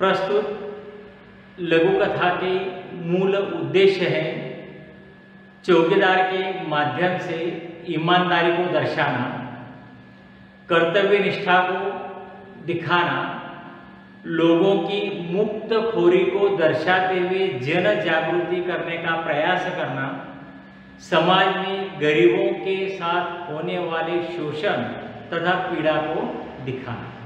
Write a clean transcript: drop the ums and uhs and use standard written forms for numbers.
प्रस्तुत लघु कथा के मूल उद्देश्य है चौकीदार के माध्यम से ईमानदारी को दर्शाना, कर्तव्य निष्ठा को दिखाना, लोगों की मुफ्तखोरी को दर्शाते हुए जन जागृति करने का प्रयास करना, समाज में गरीबों के साथ होने वाले शोषण तथा पीड़ा को दिखाना।